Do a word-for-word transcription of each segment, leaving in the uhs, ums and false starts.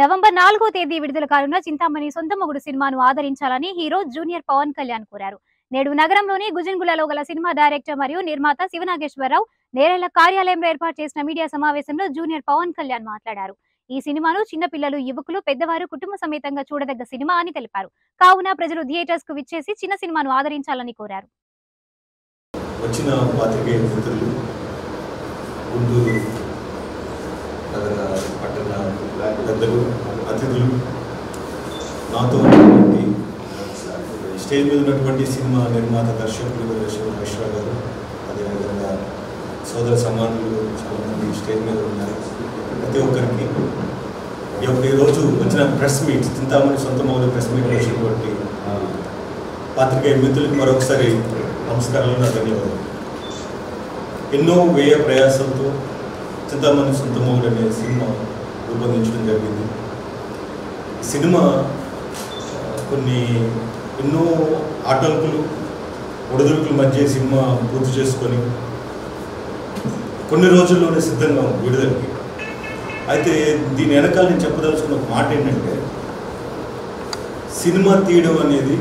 November నాలుగవ తేదీ విడుదల కానున్న చింతామణి సొంతమొగుడు సినిమాను ఆదరించాలని హీరో జూనియర్ పవన్ కళ్యాణ్ కోరారు. నేడు నగరంలోని గుజిన్గులలో గల సినిమా డైరెక్టర్ మరియు నిర్మాత శివనాగేశ్వరరావు నేరేళ్ల కార్యాలయంలో ఏర్పాటు చేసిన మీడియా సమావేశంలో జూనియర్ పవన్ కళ్యాణ్ మాట్లాడారు. ఈ సినిమాను చిన్న పిల్లలు, యువకులు, పెద్దవారు కుటుంబ సమేతంగా చూడదగ్గ సినిమా అని తెలిపారు. కావున ప్రజలు థియేటర్స్ కు విచ్చేసి చిన్న సినిమాను ఆదరించాలని కోరారు. వచ్చిన పాత్రికేయ మిత్రులు, గుంటూరు నగర పట్టణ పెద్దలు, అతిథులు, నాతో స్టేజ్ మీద ఉన్నటువంటి సినిమా నిర్మాత దర్శకులు విశ్వ గారు, అదేవిధంగా సోదర సమానులు చాలామంది స్టేజ్ మీద ఉన్నారు. ప్రతి ఒక్కరికి ఈ యొక్క ఈరోజు వచ్చిన ప్రెస్ మీట్, చింతామణి సొంతమొగుడు ప్రెస్ మీట్ వచ్చినటువంటి పాత్రికేయ మిత్రులకు మరొకసారి నమస్కారాలు, నా ధన్యవాదాలు. ఎన్నో వ్యయ ప్రయాసంతో చింతామణి సొంతమొగుడు అనే సినిమా రూపొందించడం జరిగింది. సినిమా కొన్ని ఎన్నో ఆటంకులు, ఒడిదుడుకుల మధ్య సినిమా పూర్తి చేసుకొని కొన్ని రోజుల్లోనే సిద్ధంగా ఉంది విడుదలకి. అయితే దీని వెనకాల నేను చెప్పదలుచుకున్న ఒక మాట ఏంటంటే, సినిమా తీయడం అనేది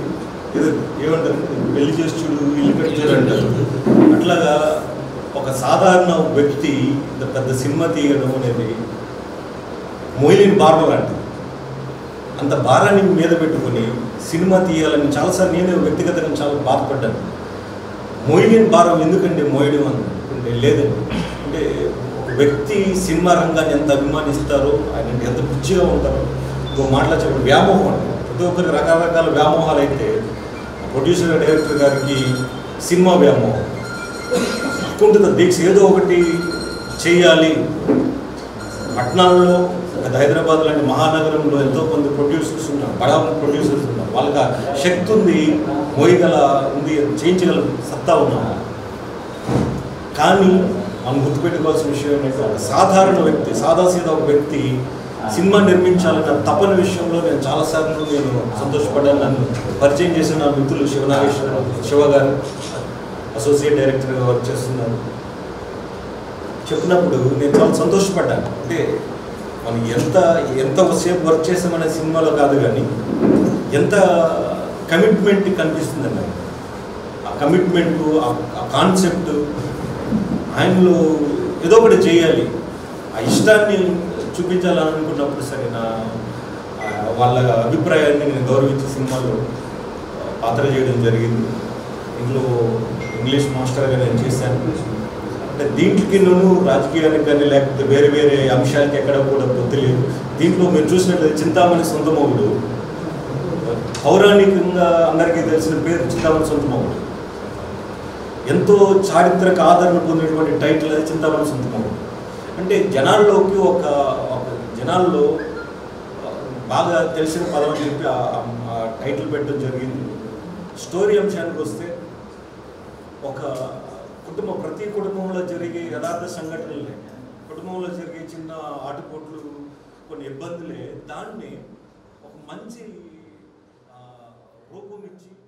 ఏదో ఏమంటారు, పెళ్లి చేసి చూడు, ఇల్లు కట్టించాడు అంటారు. అట్లాగా ఒక సాధారణ వ్యక్తి ఇంత పెద్ద సినిమా తీయడం అనేది మోయలేని భారం లాంటిది. అంత భారాన్ని మీద పెట్టుకొని సినిమా తీయాలని చాలాసార్లు నేను వ్యక్తిగతంగా చాలా బాధపడ్డాను. మోయలేని భారం ఎందుకంటే మోయడం అనుకుంటే లేదండి, అంటే ఒక వ్యక్తి సినిమా రంగాన్ని ఎంత అభిమానిస్తారో, ఆయన ఎంత పిచ్చిగా ఉంటారో. ఇంకో మాట్లాడేటప్పుడు వ్యామోహం అంటే ప్రతి ఒక్కరికి రకరకాల వ్యామోహాలు. అయితే ప్రొడ్యూసర్ డైరెక్టర్ గారికి సినిమా వ్యామోహం ఉంటుంది, దీక్ష ఏదో ఒకటి చేయాలి. పట్టణాల్లో గత హైదరాబాద్ లాంటి మహానగరంలో ఎంతో కొంత ప్రొడ్యూసర్స్ ఉన్నారు, బడా ప్రొడ్యూసర్స్ ఉన్నారు. వాళ్ళకి శక్తి ఉంది, మోయగల ఉంది, చేయించగల సత్తా ఉన్నారు. కానీ మనం గుర్తుపెట్టుకోవాల్సిన విషయం ఏంటంటే, ఒక సాధారణ వ్యక్తి, సాదాసీదా ఒక వ్యక్తి సినిమా నిర్మించాలన్న తపన విషయంలో నేను చాలాసార్లు నేను సంతోషపడ్డాను. నన్ను పరిచయం చేసిన నా మిత్రులు శివనాగేశ్వరరావు, శివ గారు అసోసియేట్ డైరెక్టర్గా వర్క్ చేస్తున్నాను చెప్పినప్పుడు నేను చాలా సంతోషపడ్డాను. అంటే మనం ఎంత ఎంతసేపు వర్క్ చేసామనే సినిమాలో కాదు, కానీ ఎంత కమిట్మెంట్ కనిపిస్తుందండి. ఆ కమిట్మెంట్, ఆ కాన్సెప్ట్, ఆయనలో ఏదో ఒకటి చేయాలి, ఆ ఇష్టాన్ని చూపించాలని అనుకున్నప్పుడు సరే నా వాళ్ళ అభిప్రాయాన్ని నేను గౌరవించి సినిమాలో పాత్ర చేయడం జరిగింది. ఇందులో ఇంగ్లీష్ మాస్టర్గా నేను చేశాను. అంటే దీంట్లోకి నేను రాజకీయానికి కానీ లేకపోతే వేరే వేరే అంశాలకి ఎక్కడ కూడా పొత్తు లేదు. దీంట్లో మీరు చూసినట్లయితే చింతామణి సొంతమొగుడు పౌరాణికంగా అందరికీ తెలిసిన పేరు చింతామణి సొంతమొగుడు, ఎంతో చారిత్రక ఆదరణ పొందినటువంటి టైటిల్ అది చింతామణి సొంతమొగుడు. అంటే జనాల్లోకి ఒక జనాల్లో బాగా తెలిసిన పదం అని చెప్పి ఆ టైటిల్ పెట్టడం జరిగింది. స్టోరీ అంశానికి వస్తే ఒక కుటుంబం, ప్రతి కుటుంబంలో జరిగే యథార్థ సంఘటనలే, కుటుంబంలో జరిగే చిన్న ఆటుపోట్లు, కొన్ని ఇబ్బందులే, దాన్ని ఒక మంచి రూపం ఇచ్చి